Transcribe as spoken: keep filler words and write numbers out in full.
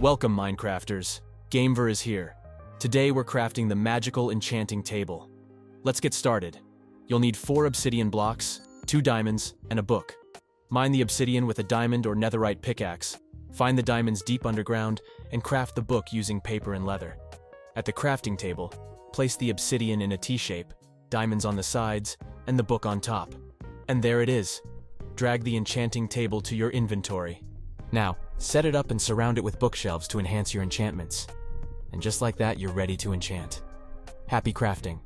Welcome, Minecrafters. Gamever is here. Today we're crafting the magical enchanting table. Let's get started. You'll need four obsidian blocks, two diamonds, and a book. Mine the obsidian with a diamond or netherite pickaxe, find the diamonds deep underground, and craft the book using paper and leather. At the crafting table, place the obsidian in a T-shape, diamonds on the sides, and the book on top. And there it is. Drag the enchanting table to your inventory. Now, set it up and surround it with bookshelves to enhance your enchantments. And just like that, you're ready to enchant. Happy crafting!